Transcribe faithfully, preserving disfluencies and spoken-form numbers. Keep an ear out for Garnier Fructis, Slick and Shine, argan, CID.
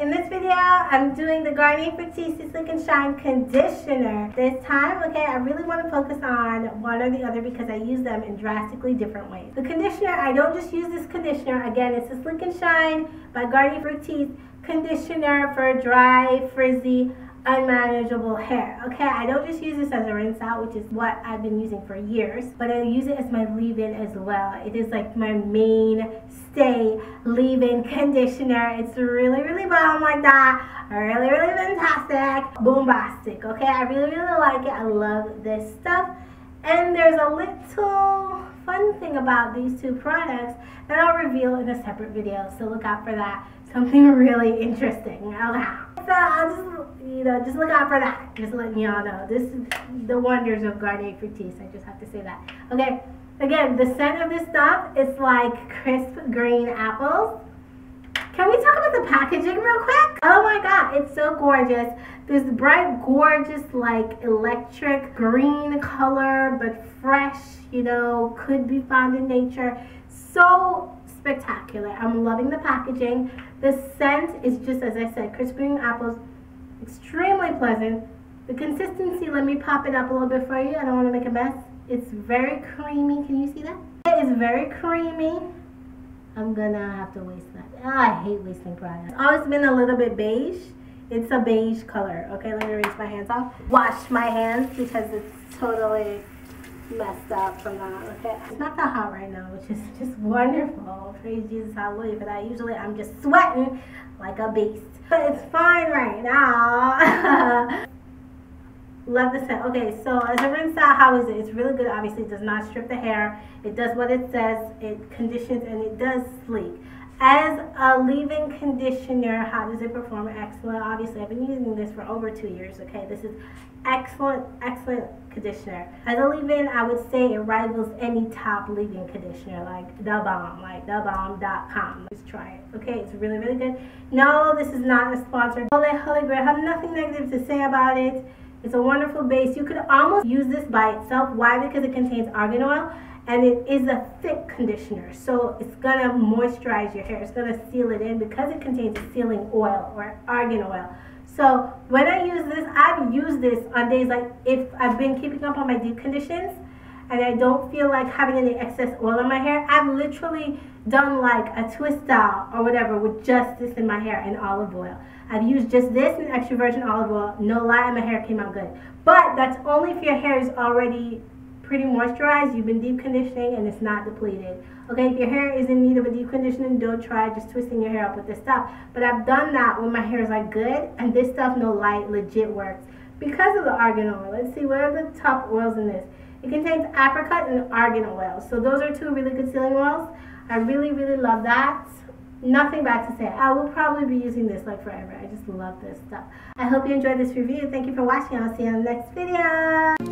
In this video, I'm doing the Garnier Fructis Slick and Shine Conditioner. This time, okay, I really want to focus on one or the other because I use them in drastically different ways. The conditioner, I don't just use this conditioner. Again, it's the Slick and Shine by Garnier Fructis Conditioner for dry, frizzy, unmanageable hair. Okay, I don't just use this as a rinse out, which is what I've been using for years, but I use it as my leave-in as well. It is like my mainstay leave-in conditioner. It's really, really bomb like that. Really, really fantastic. Bombastic. Okay, I really, really like it. I love this stuff. And there's a little fun thing about these two products that I'll reveal in a separate video, so look out for that. Something really interesting. Okay. So I'll just, you know, just look out for that. Just letting y'all know. This is the wonders of Garnier Fructis. I just have to say that. Okay. Again, the scent of this stuff is like crisp green apples. Can we talk about the packaging real quick? Oh my god, it's so gorgeous. This bright, gorgeous, like electric green color, but fresh, you know, could be found in nature. So spectacular. I'm loving the packaging. The scent is just, as I said, crisp green apples, extremely pleasant. The consistency, let me pop it up a little bit for you. I don't want to make a mess. It's very creamy. Can you see that? It is very creamy. I'm gonna have to waste that. Oh, I hate wasting products. It's always been a little bit beige. It's a beige color. Okay, let me rinse my hands off. Wash my hands because it's totally messed up from that. Okay, it's not that hot right now, which is just wonderful. Praise Jesus, hallelujah. But I usually I'm just sweating like a beast. But it's fine right now. Love the scent. Okay, so as a rinse out, how is it? It's really good. Obviously, it does not strip the hair. It does what it says. It conditions and it does sleek. As a leave-in conditioner, how does it perform? Excellent. Obviously, I've been using this for over two years, okay? This is excellent, excellent conditioner. As a leave-in, I would say it rivals any top leave-in conditioner, like the bomb, like the bomb dot com. Let's try it, okay? It's really, really good. No, this is not a sponsored. Holy, holy grail. I have nothing negative to say about it. It's a wonderful base. You could almost use this by itself. Why? Because it contains argan oil and it is a thick conditioner. So it's gonna moisturize your hair. It's gonna seal it in because it contains sealing oil or argan oil. So when I use this, I've used this on days like if I've been keeping up on my deep conditions and I don't feel like having any excess oil on my hair, I've literally done like a twist style or whatever with just this in my hair and olive oil. I've used just this and extra virgin olive oil. No lie, my hair came out good. But that's only if your hair is already pretty moisturized, you've been deep conditioning and it's not depleted. Okay, if your hair is in need of a deep conditioning, don't try just twisting your hair up with this stuff. But I've done that when my hair is like good and this stuff, no lie, legit works. Because of the argan oil, let's see, what are the top oils in this? It contains apricot and argan oil. So those are two really good sealing oils. I really, really love that. Nothing bad to say. I will probably be using this like forever. I just love this stuff. I hope you enjoyed this review. Thank you for watching. I'll see you in the next video.